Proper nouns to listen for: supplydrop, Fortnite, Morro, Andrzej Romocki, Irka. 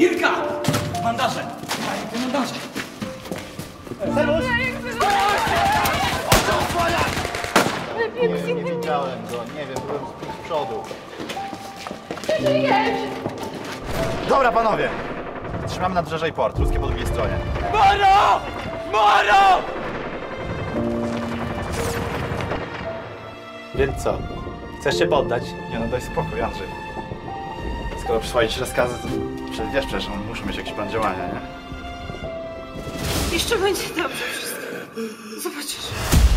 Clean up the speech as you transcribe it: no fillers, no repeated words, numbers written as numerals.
Irka! Bandaże! Daję te bandaże! Serwus! O co odpalasz? Nie widziałem go, nie wiem, byłem z przodu. Ty żyjesz! Dobra, panowie! Trzymamy nadbrzeże i port, ludzkie po drugiej stronie. Moro! Moro! Więc co? Chcesz się poddać? Nie no, daj spokój, Andrzej. Skoro przyszłaś rozkazy, to wiesz przecież, muszą mieć jakiś plan działania, nie? Jeszcze będzie dobrze wszystko. Zobaczysz.